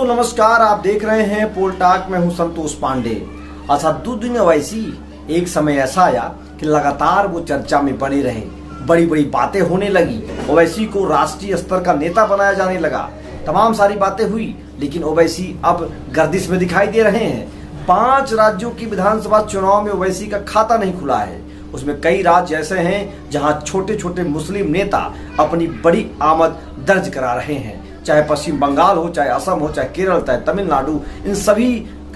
दोस्तों नमस्कार, आप देख रहे हैं पोलटॉक में हूं संतोष पांडे। असदुद्दीन ओवैसी, एक समय ऐसा आया कि लगातार वो चर्चा में बने रहे, बड़ी बड़ी बातें होने लगी। ओवैसी को राष्ट्रीय स्तर का नेता बनाया जाने लगा, तमाम सारी बातें हुई, लेकिन ओवैसी अब गर्दिश में दिखाई दे रहे हैं। 5 राज्यों की विधानसभा चुनाव में ओवैसी का खाता नहीं खुला है। उसमें कई राज्य ऐसे हैं जहां छोटे छोटे मुस्लिम नेता अपनी बड़ी आमद दर्ज करा रहे हैं। चाहे पश्चिम बंगाल हो, चाहे असम हो, चाहे केरल, चाहे तमिलनाडु, इन सभी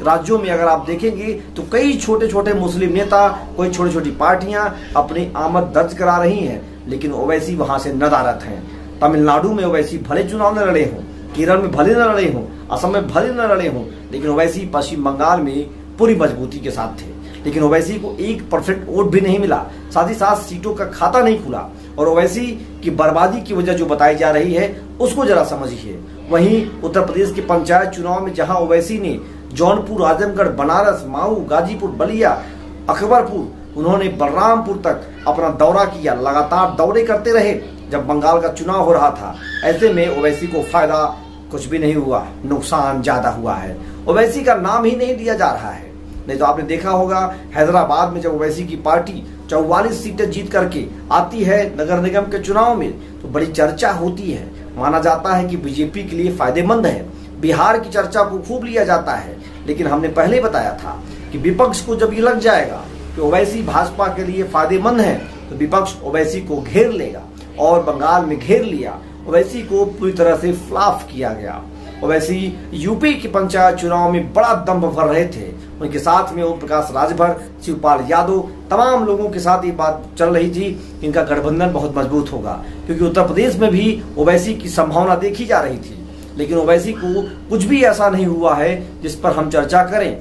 राज्यों में अगर आप देखेंगे तो कई छोटे छोटे मुस्लिम नेता, कोई छोटी छोटी पार्टियां अपनी आमद दर्ज करा रही हैं, लेकिन ओवैसी वहां से नदारत हैं। तमिलनाडु में ओवैसी भले चुनाव न लड़े हों, केरल में भले न लड़े हों, असम में भले न लड़े हों, लेकिन ओवैसी पश्चिम बंगाल में पूरी मजबूती के साथ थे। लेकिन ओवैसी को एक परफेक्ट वोट भी नहीं मिला, साथ ही साथ सीटों का खाता नहीं खुला। और ओवैसी की बर्बादी की वजह जो बताई जा रही है उसको जरा समझिए। वहीं उत्तर प्रदेश के पंचायत चुनाव में जहां ओवैसी ने जौनपुर, आजमगढ़, बनारस, माऊ, गाजीपुर, बलिया, अकबरपुर, उन्होंने बलरामपुर तक अपना दौरा किया, लगातार दौरे करते रहे जब बंगाल का चुनाव हो रहा था। ऐसे में ओवैसी को फायदा कुछ भी नहीं हुआ, नुकसान ज्यादा हुआ है। ओवैसी का नाम ही नहीं लिया जा रहा है। नहीं तो आपने देखा होगा हैदराबाद में जब ओवैसी की पार्टी 44 सीटें जीत करके आती है नगर निगम के चुनाव में तो बड़ी चर्चा होती है। माना जाता है कि बीजेपी के लिए फायदेमंद है। बिहार की चर्चा को खूब लिया जाता है, लेकिन हमने पहले बताया था कि विपक्ष को जब ये लग जाएगा कि ओवैसी भाजपा के लिए फायदेमंद है तो विपक्ष ओवैसी को घेर लेगा। और बंगाल में घेर लिया, ओवैसी को पूरी तरह से फ्लॉप किया गया। ओवैसी यूपी के पंचायत चुनाव में बड़ा दम्भ भर रहे थे। उनके साथ में ओम प्रकाश राजभर, शिवपाल यादव, तमाम लोगों के साथ ये बात चल रही थी कि इनका गठबंधन बहुत मजबूत होगा, क्योंकि उत्तर प्रदेश में भी ओवैसी की संभावना देखी जा रही थी। लेकिन ओवैसी को कुछ भी ऐसा नहीं हुआ है जिस पर हम चर्चा करें।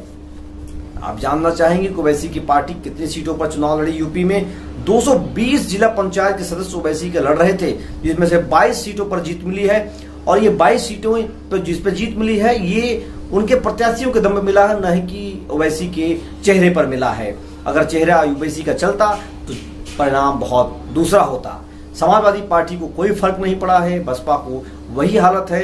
आप जानना चाहेंगे कि ओवैसी की पार्टी कितनी सीटों पर चुनाव लड़ी। यूपी में 220 जिला पंचायत के सदस्य ओवैसी के लड़ रहे थे, जिसमें से 22 सीटों पर जीत मिली है। और ये 22 सीटों पर जिस पर जीत मिली है ये उनके प्रत्याशियों के दम पर मिला है, न कि ओवैसी के चेहरे पर मिला है। अगर चेहरा ओवैसी का चलता तो परिणाम बहुत दूसरा होता। समाजवादी पार्टी को कोई फर्क नहीं पड़ा है, बसपा को वही हालत है।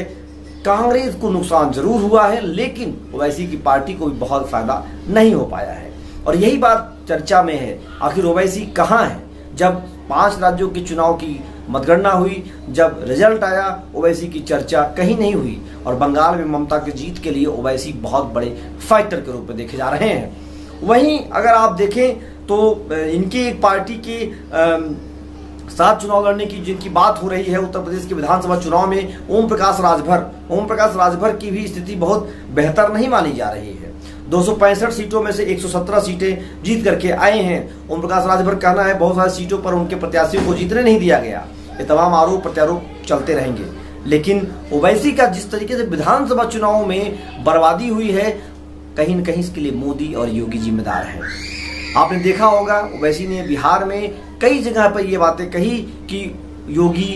कांग्रेस को नुकसान जरूर हुआ है, लेकिन ओवैसी की पार्टी को भी बहुत फायदा नहीं हो पाया है। और यही बात चर्चा में है, आखिर ओवैसी कहाँ है। जब 5 राज्यों के चुनाव की मतगणना हुई, जब रिजल्ट आया, ओवैसी की चर्चा कहीं नहीं हुई। और बंगाल में ममता की जीत के लिए ओवैसी बहुत बड़े फाइटर के रूप में देखे जा रहे हैं। वहीं अगर आप देखें तो इनकी एक पार्टी के साथ चुनाव लड़ने की जिनकी बात हो रही है उत्तर प्रदेश के विधानसभा चुनाव में, ओम प्रकाश राजभर की भी स्थिति बहुत बेहतर नहीं मानी जा रही है। 265 सीटों में से 117 सीटें जीत करके आए हैं। ओम प्रकाश राजभर कहना है बहुत सारी सीटों पर उनके प्रत्याशियों को जीतने नहीं दिया गया। ये तमाम आरोप प्रत्यारोप चलते रहेंगे, लेकिन ओवैसी का जिस तरीके से विधानसभा चुनाव में बर्बादी हुई है, कहीं न कहीं इसके लिए मोदी और योगी जिम्मेदार हैं। आपने देखा होगा ओवैसी ने बिहार में कई जगह पर ये बातें कही कि योगी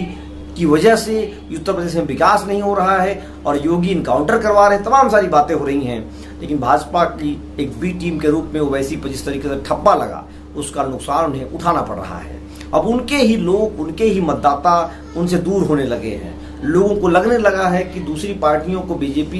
की वजह से उत्तर प्रदेश में विकास नहीं हो रहा है और योगी इनकाउंटर करवा रहे, तमाम सारी बातें हो रही हैं। लेकिन भाजपा की एक बी टीम के रूप में ओवैसी पर जिस तरीके से ठप्पा लगा उसका नुकसान उन्हें उठाना पड़ रहा है। अब उनके ही लोग, उनके ही मतदाता उनसे दूर होने लगे हैं। लोगों को लगने लगा है कि दूसरी पार्टियों को बीजेपी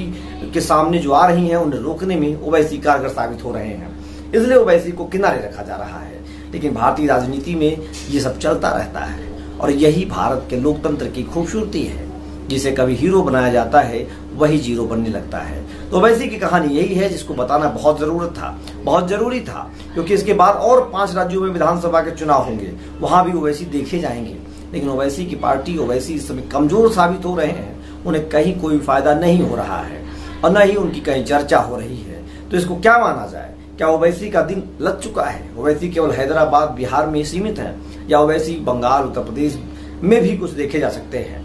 के सामने जो आ रही हैं उन्हें रोकने में ओवैसी कारगर साबित हो रहे हैं, इसलिए ओवैसी को किनारे रखा जा रहा है। लेकिन भारतीय राजनीति में ये सब चलता रहता है और यही भारत के लोकतंत्र की खूबसूरती है। जिसे कभी हीरो बनाया जाता है वही जीरो बनने लगता है। तो ओवैसी की कहानी यही है जिसको बताना बहुत जरूरी था, क्योंकि इसके बाद और 5 राज्यों में विधानसभा के चुनाव होंगे, वहां भी ओवैसी देखे जाएंगे। लेकिन ओवैसी की पार्टी, ओवैसी इस समय कमजोर साबित हो रहे हैं। उन्हें कहीं कोई फायदा नहीं हो रहा है और न ही उनकी कहीं चर्चा हो रही है। तो इसको क्या माना जाए? क्या ओवैसी का दिन लग चुका है? ओवैसी केवल हैदराबाद, बिहार में ही सीमित है या ओवैसी बंगाल, उत्तर प्रदेश में भी कुछ देखे जा सकते हैं?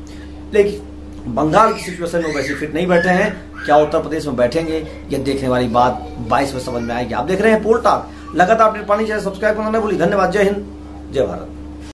लेकिन बंगाल की सिचुएशन में ओवैसी फिट नहीं बैठे हैं, क्या उत्तर प्रदेश में बैठेंगे? यह देखने वाली बात 22 में समझ में आएगी। आप देख रहे हैं पोलटॉक, लगातार अपडेट पाने के लिए सब्सक्राइब करना न भूलिए। धन्यवाद। जय हिंद, जय भारत।